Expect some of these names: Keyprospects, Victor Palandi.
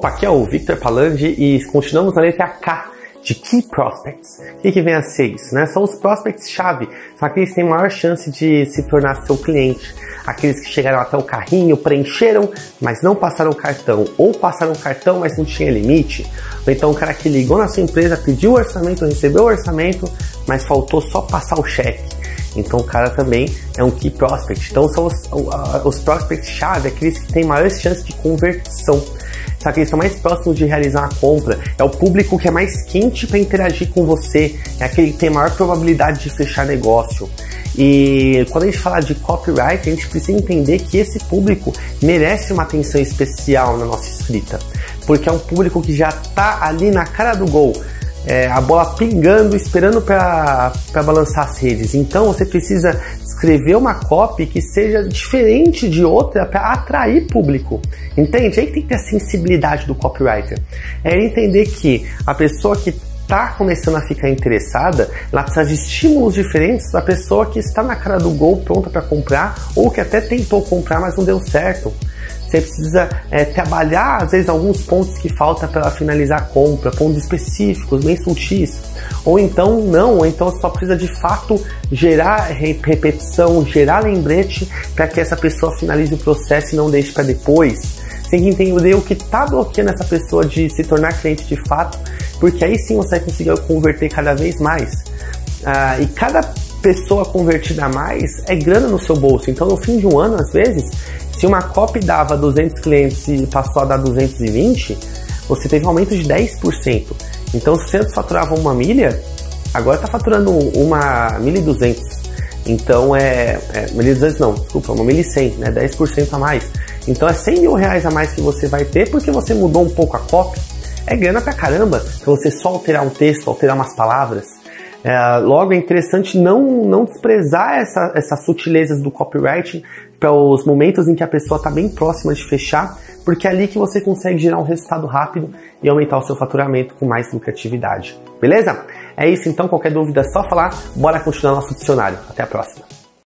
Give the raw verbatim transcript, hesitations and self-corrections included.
Opa, aqui é o Victor Palandi e continuamos na letra K de Key Prospects. O que, que vem a ser isso? Né? São os prospects-chave, são aqueles que têm maior chance de se tornar seu cliente. Aqueles que chegaram até o carrinho, preencheram, mas não passaram o cartão. Ou passaram o cartão, mas não tinha limite. Ou então o cara que ligou na sua empresa, pediu o orçamento, recebeu o orçamento, mas faltou só passar o cheque. Então o cara também é um Key Prospect. Então são os, os prospects-chave, aqueles que têm maior chance de conversão. Só que eles estão mais próximos de realizar a compra. É o público que é mais quente para interagir com você. É aquele que tem maior probabilidade de fechar negócio. E quando a gente fala de copyright, a gente precisa entender que esse público merece uma atenção especial na nossa escrita. Porque é um público que já está ali na cara do gol. É, a bola pingando, esperando para balançar as redes. Então você precisa escrever uma copy que seja diferente de outra para atrair público. Entende? Aí tem que ter a sensibilidade do copywriter. É entender que a pessoa que está começando a ficar interessada, ela precisa de estímulos diferentes da pessoa que está na cara do gol, pronta para comprar, ou que até tentou comprar, mas não deu certo. Você precisa é, trabalhar, às vezes, alguns pontos que faltam para finalizar a compra, pontos específicos, bem sutis. Ou então não, ou então só precisa de fato gerar repetição, gerar lembrete para que essa pessoa finalize o processo e não deixe para depois. Você tem que entender o que está bloqueando essa pessoa de se tornar cliente de fato, porque aí sim você vai conseguir converter cada vez mais. Ah, e cada pessoa convertida a mais é grana no seu bolso. Então, no fim de um ano, às vezes, se uma copy dava duzentos clientes e passou a dar duzentos e vinte, você teve um aumento de dez por cento. Então, se você antes faturava uma milha, agora está faturando uma mil e duzentos. Então, é... é mil e duzentos não, desculpa, uma mil e cem, né? dez por cento a mais. Então, é cem mil reais a mais que você vai ter porque você mudou um pouco a copy. É grana pra caramba, pra você só alterar um texto, alterar umas palavras. É, logo, é interessante não, não desprezar essa, essas sutilezas do copywriting para os momentos em que a pessoa está bem próxima de fechar, porque é ali que você consegue gerar um resultado rápido e aumentar o seu faturamento com mais lucratividade. Beleza? É isso então, qualquer dúvida é só falar, bora continuar nosso dicionário. Até a próxima!